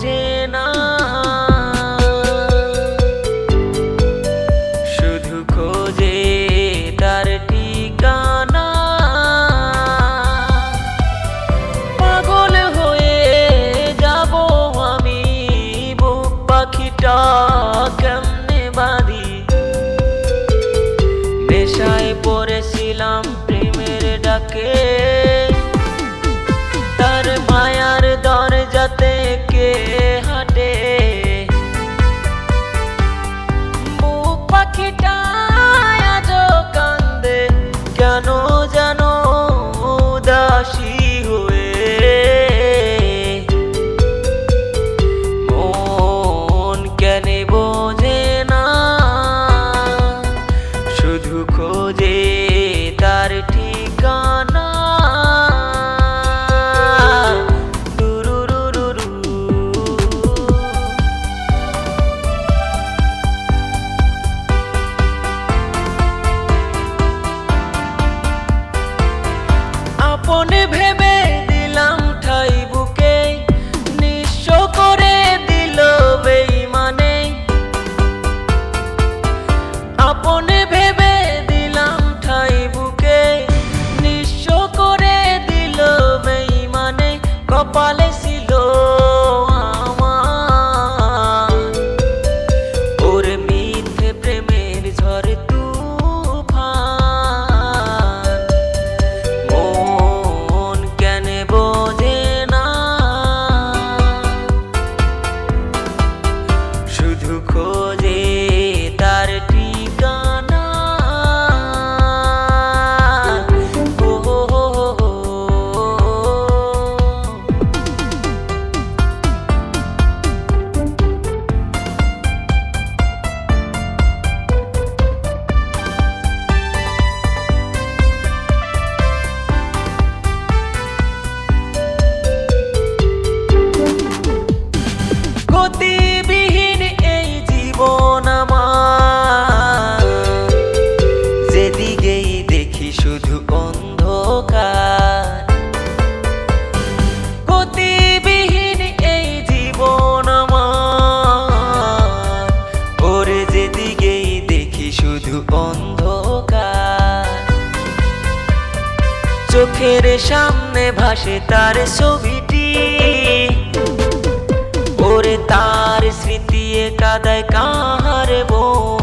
मुझे ना शुधु खोजे तार ठिकाना पागल होए जाबो आमी बुक पाखिटा কেমনে বাঁধি নেশায় পড়েছিলাম প্রেমের ডাকে जाते के हटे पाखिटा जो कांदे क्यों जानो उदासी हुए मन क्यों बोझे ना शुधु खोजे तार ठिकाना भेबे दिलाम ठाई बुके निश्चो करे दिलो बेईमाने आपने भेबे दिलाम ठाई बुके निश्चो करे दिलो बेईमाने कपाले सिलो आमार और मिथ्ये प्रेमेर झड़े चोखेर सामने भाषे तार छविटी और तार स्मृति कादाय काहार बो।